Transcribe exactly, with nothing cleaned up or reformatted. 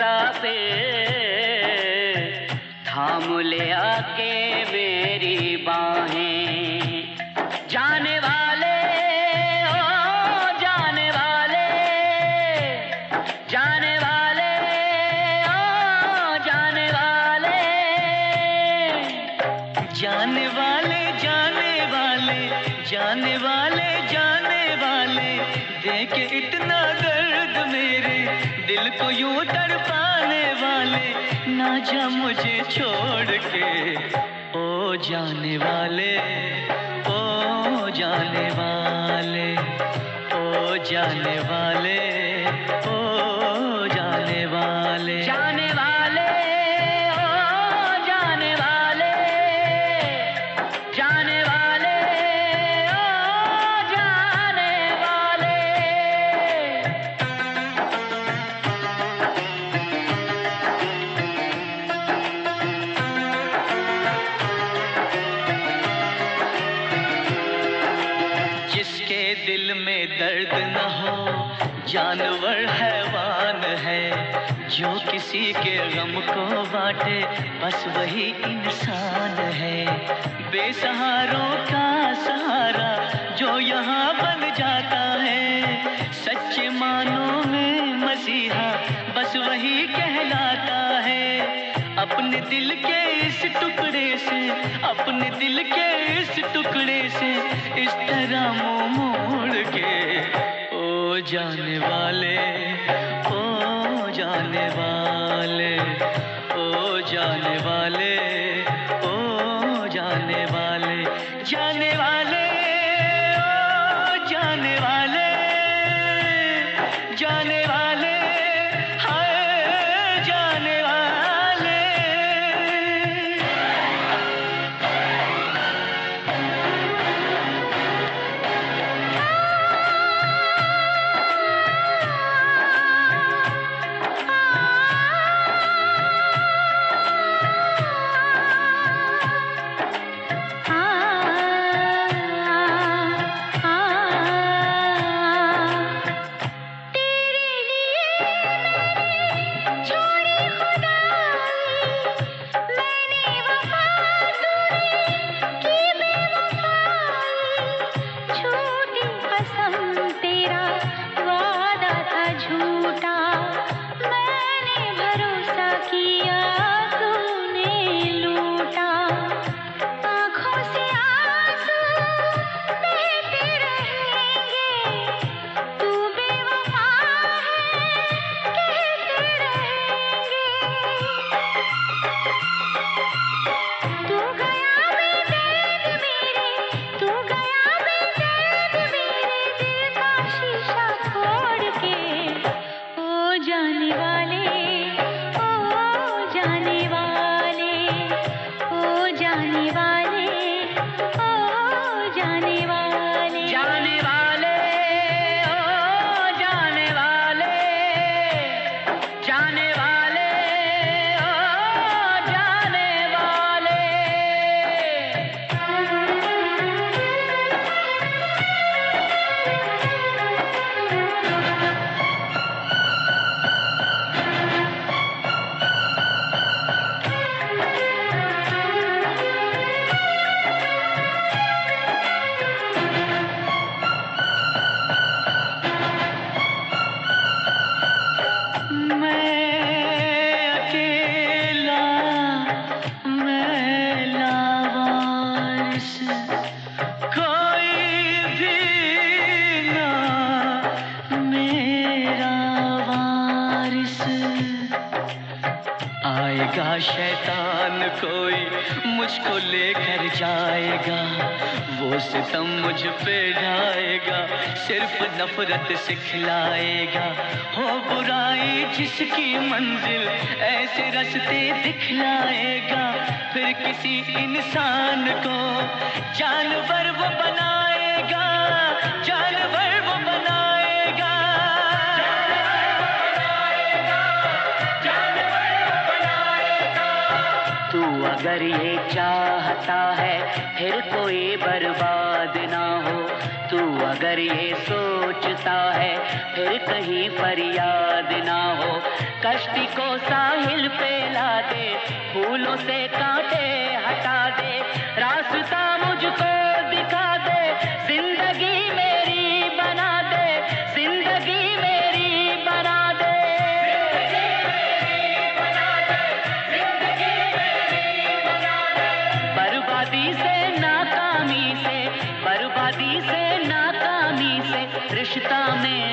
रास्ता पे थाम ले आके मेरी बाहें। जाने वाले ओ जाने वाले, जाने वाले ओ जाने वाले, जाने वाले जाने वाले, जाने वाले जाने वाले, देख इतना दर्द मेरे दिल को यूं तड़पाने वाले, ना जा मुझे छोड़ के ओ जाने वाले, ओ जाने वाले, ओ जाने वाले, ओ जाने वाले, जाने वाले ओ जाने वाले, जाने वाले ओ जाने वाले। जिसके दिल में दर्द न हो जानवर हैवान है, जो किसी के गम को बांटे बस वही इंसान है। बेसहारों का सहारा जो यहाँ बन जाता है, सच्चे मानों में मसीहा बस वही कहलाता है। अपने दिल के इस टुकड़े से, अपने दिल के इस टुकड़े से, इस तरह मुँह मोड़ के ओ जाने वाले, ओ जाने वाले, ओ जाने वाले, ओ जाने वाले, जाने वाले ओ जाने वाले, जाने वाले हाय जाने वाले। आएगा शैतान कोई मुझको लेकर जाएगा, वो सितम मुझ पे ढाएगा, सिर्फ नफरत सिखलाएगा। हो बुराई जिसकी मंजिल ऐसे रास्ते दिखलाएगा, फिर किसी इंसान को जानवर वो बनाएगा, जानवर वो बनाएगा। अगर ये चाहता है फिर कोई बर्बाद ना हो, तू अगर ये सोचता है फिर कहीं फरियाद ना हो। कश्ती को साहिल पे ला दे, फूलों से कांटे हटा दे, रास्ता मुझको दिखा दे, जिंदगी मेरी बना दे, जिंदगी मेरी बना दे, जिंदगी मेरी बना दे, जिंदगी मेरी बना दे। बर्बादी से, नाकामी से, बर्बादी से, नाकामी से रिश्ता में